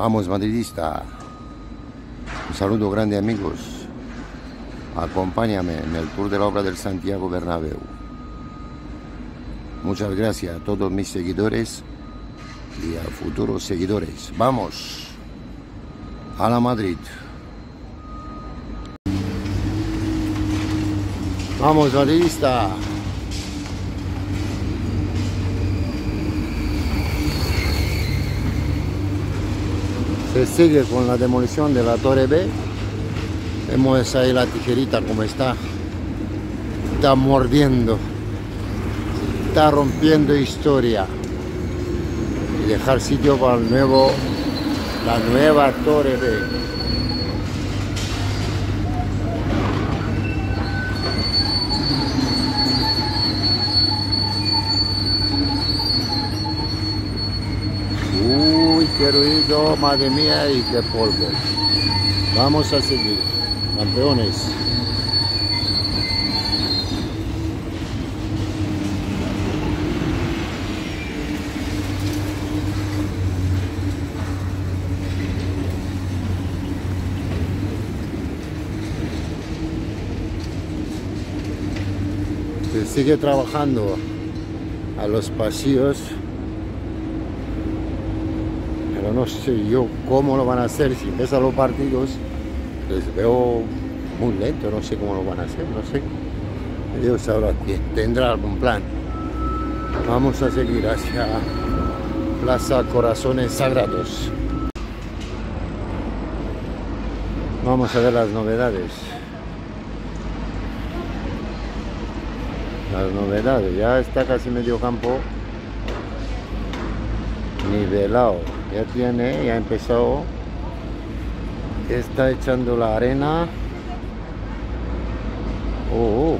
Vamos, madridista. Un saludo grande, amigos. Acompáñame en el tour de la obra del Santiago Bernabéu. Muchas gracias a todos mis seguidores y a futuros seguidores. Vamos a la Madrid. Vamos, madridista. Se sigue con la demolición de la Torre B. Vemos ahí la tijerita como está. Está mordiendo. Está rompiendo historia. Y dejar sitio para el nuevo, la nueva Torre B. Uy, qué ruido, madre mía, y qué polvo. Vamos a seguir, campeones. Se sigue trabajando a los pasillos, pero no sé yo cómo lo van a hacer. Si empiezan los partidos, les veo muy lento, no sé cómo lo van a hacer, no sé. Dios sabrá, tendrá algún plan. Vamos a seguir hacia Plaza Corazones Sagrados. Vamos a ver las novedades. Las novedades, ya está casi medio campo nivelado, ya tiene, ya ha empezado, está echando la arena. Oh,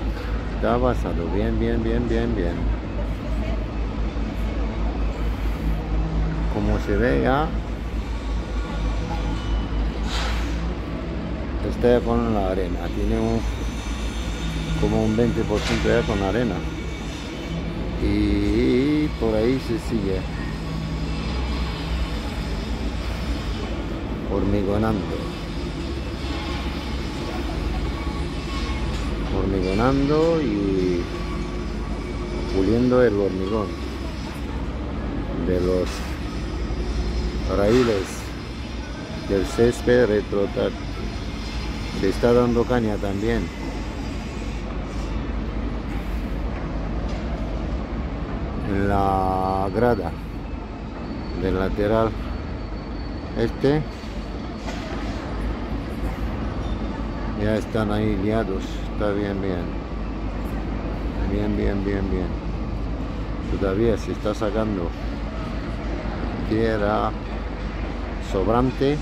está avanzando, bien. Como se ve ya, está con la arena, tiene como un 20% ya con arena, y por ahí se sigue hormigonando y puliendo el hormigón de los raíles del césped retrotar. Se está dando caña también. La grada del lateral este ya están ahí liados. Está bien. Todavía se está sacando tierra sobrante.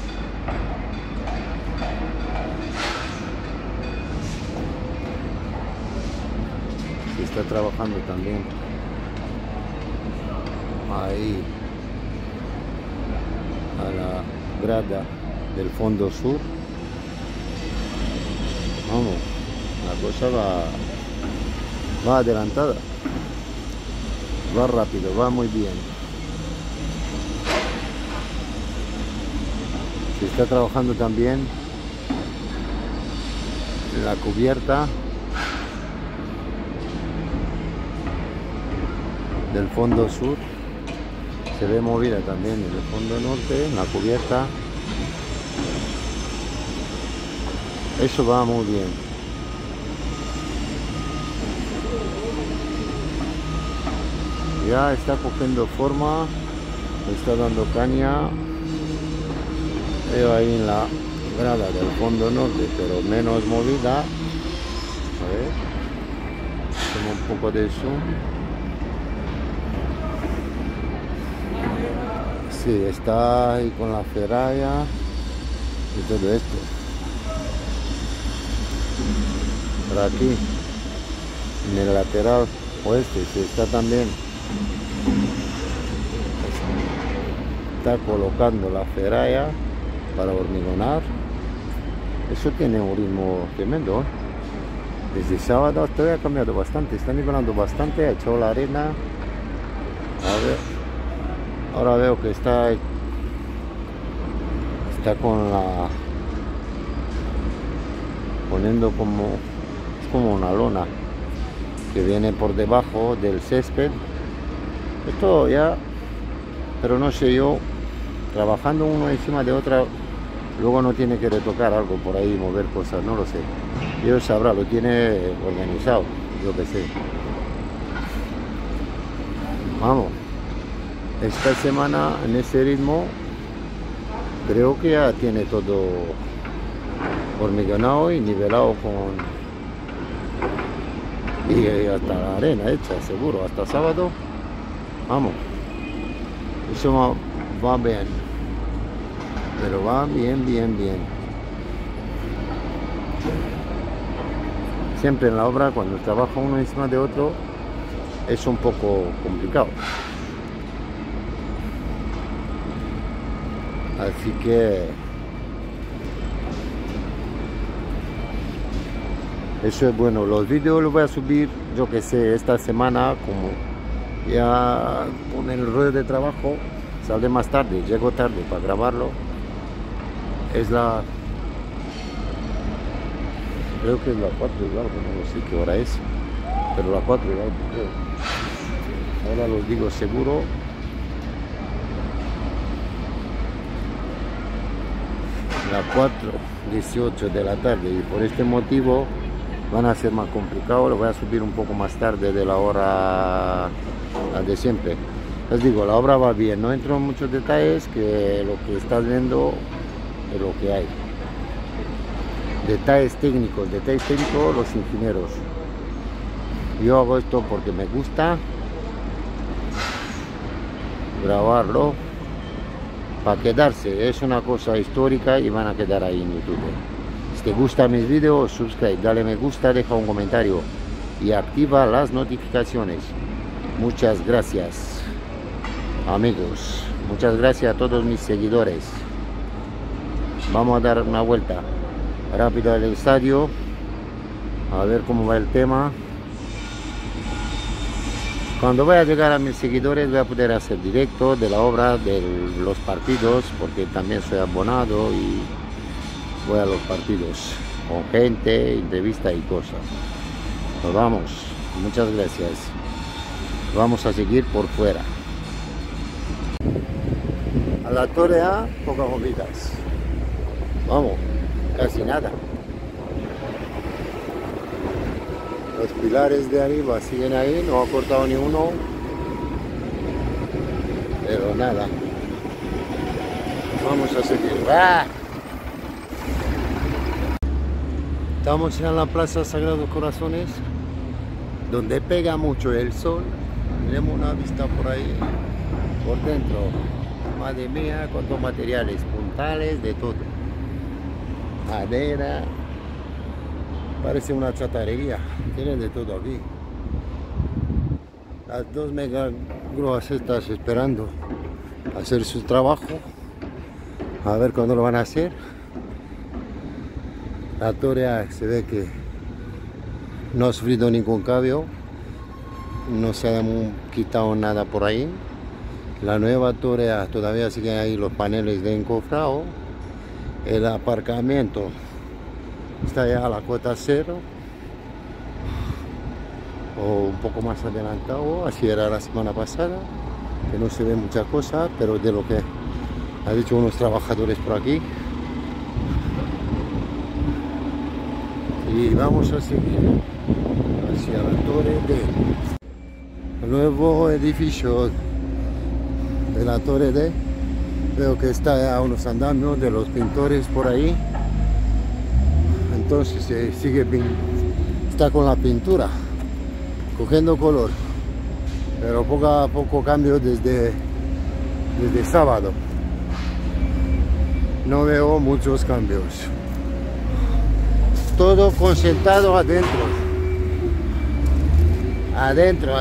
Se está trabajando también ahí a la grada del fondo sur. Vamos, la cosa va adelantada, va rápido, va muy bien. Se está trabajando también la cubierta del fondo sur. Se ve movida también en el fondo norte, en la cubierta. Eso va muy bien. Ya está cogiendo forma, está dando caña. Veo ahí en la grada del fondo norte, pero menos movida. A ver, hacemos un poco de zoom. Sí, está ahí con la ferralla y todo esto. Por aquí, en el lateral oeste, se está también. Está colocando la ferralla para hormigonar. Eso tiene un ritmo tremendo. Desde sábado hasta hoy ha cambiado bastante, está nivelando bastante, ha echado la arena. A ver. Ahora veo que está está con la poniendo como es como una lona que viene por debajo del césped. Esto ya, pero no sé yo, trabajando uno encima de otra, luego no tiene que retocar algo por ahí, mover cosas, no lo sé. Dios sabrá, lo tiene organizado, yo que sé. Vamos, esta semana en ese ritmo creo que ya tiene todo hormigonado y nivelado con... y hasta la arena hecha, seguro, hasta sábado. Vamos, eso va bien, pero va bien. Siempre en la obra, cuando trabaja uno encima de otro, es un poco complicado. Así que eso es bueno. Los vídeos los voy a subir, yo que sé, esta semana, como ya con el rollo de trabajo sale más tarde, llego tarde para grabarlo. Es la... creo que es la 4 y algo, no sé qué hora es, pero la 4 y algo creo. Ahora lo digo seguro. La 4:18 de la tarde, y por este motivo van a ser más complicados. Lo voy a subir un poco más tarde de la hora de siempre. Les digo, la obra va bien, no entro en muchos detalles, que lo que estás viendo es lo que hay. Detalles técnicos, los ingenieros. Yo hago esto porque me gusta grabarlo, para quedarse. Es una cosa histórica y van a quedar ahí en YouTube. Si te gustan mis vídeos, suscríbete, dale me gusta, deja un comentario y activa las notificaciones. Muchas gracias, amigos. Muchas gracias a todos mis seguidores. Vamos a dar una vuelta rápida al estadio, a ver cómo va el tema. Cuando voy a llegar a mis seguidores, voy a poder hacer directo de la obra, de los partidos, porque también soy abonado y voy a los partidos con gente, entrevista y cosas. Nos vamos, muchas gracias. Vamos a seguir por fuera. A la Torre A, pocas movidas. Vamos, casi nada. Los pilares de arriba siguen ahí, no ha cortado ni uno, pero nada. Vamos a seguir. ¡Ah! Estamos en la Plaza Sagrados Corazones, donde pega mucho el sol. Tenemos una vista por ahí, por dentro. Madre mía, cuántos materiales, puntales, de todo. Madera. Parece una chatarrería, tienen de todo aquí. Las dos megagrúas estas esperando hacer su trabajo, a ver cuándo lo van a hacer. La Torre A se ve que no ha sufrido ningún cambio, no se ha quitado nada por ahí. La nueva Torre A todavía siguen ahí los paneles de encofrado, el aparcamiento está ya a la cuota cero o un poco más adelantado. Así era la semana pasada, que no se ve mucha cosa, pero de lo que ha dicho unos trabajadores por aquí. Y vamos a seguir hacia la Torre D, el nuevo edificio de la Torre D. Veo que está ya a unos andamios de los pintores por ahí. Entonces se sigue, está con la pintura, cogiendo color, pero poco a poco cambio desde sábado. No veo muchos cambios. Todo concentrado adentro. Adentro.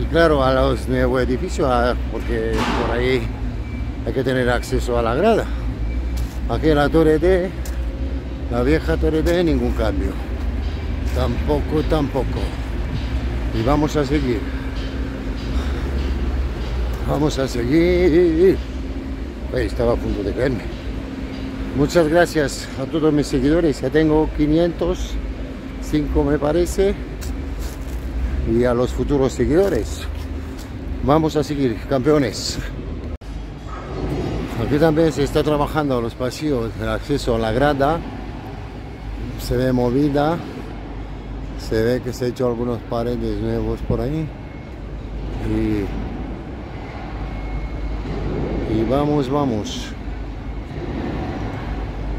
Y claro, a los nuevos edificios, porque por ahí hay que tener acceso a la grada. Aquí en la Torre D, la vieja Torre D, ningún cambio. Tampoco. Y vamos a seguir. Ahí estaba a punto de caerme. Muchas gracias a todos mis seguidores. Ya tengo 505 me parece. Y a los futuros seguidores. Vamos a seguir, campeones. Aquí también se está trabajando los pasillos, el acceso a la grada. Se ve movida. Se ve que se han hecho algunos paredes nuevos por ahí. Y vamos.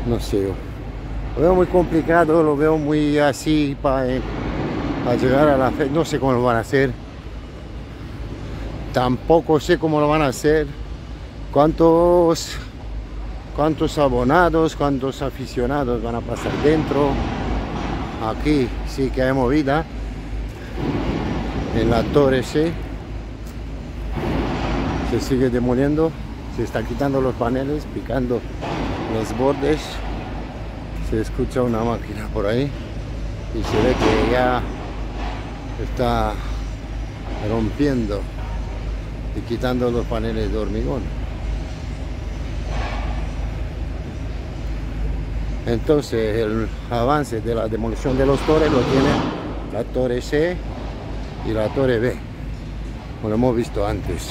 No sé, lo veo muy complicado, lo veo muy así para llegar a la fe. No sé cómo lo van a hacer. Tampoco sé cómo lo van a hacer. Cuántos abonados, cuántos aficionados van a pasar dentro. Aquí sí que hay movida en la Torre C. Se sigue demoliendo, se está quitando los paneles, picando los bordes. Se escucha una máquina por ahí y se ve que ya está rompiendo y quitando los paneles de hormigón. Entonces el avance de la demolición de los torres lo tiene la Torre C y la Torre B, como lo hemos visto antes.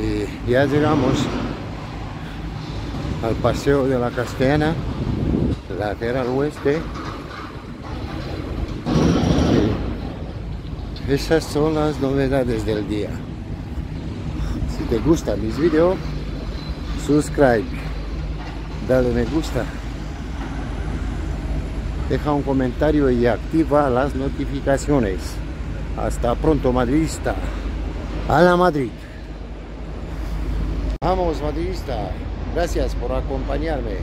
Y ya llegamos al paseo de la Castellana, lateral oeste. Y esas son las novedades del día. Si te gustan mis vídeos, suscríbete, dale me gusta, deja un comentario y activa las notificaciones. Hasta pronto, madridista. A la Madrid. Vamos, madridista. Gracias por acompañarme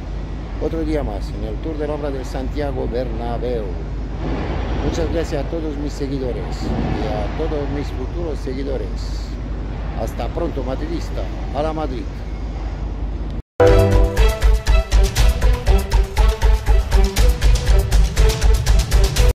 otro día más en el Tour de la Obra del Santiago Bernabéu. Muchas gracias a todos mis seguidores y a todos mis futuros seguidores. Hasta pronto, madridista. A la Madrid.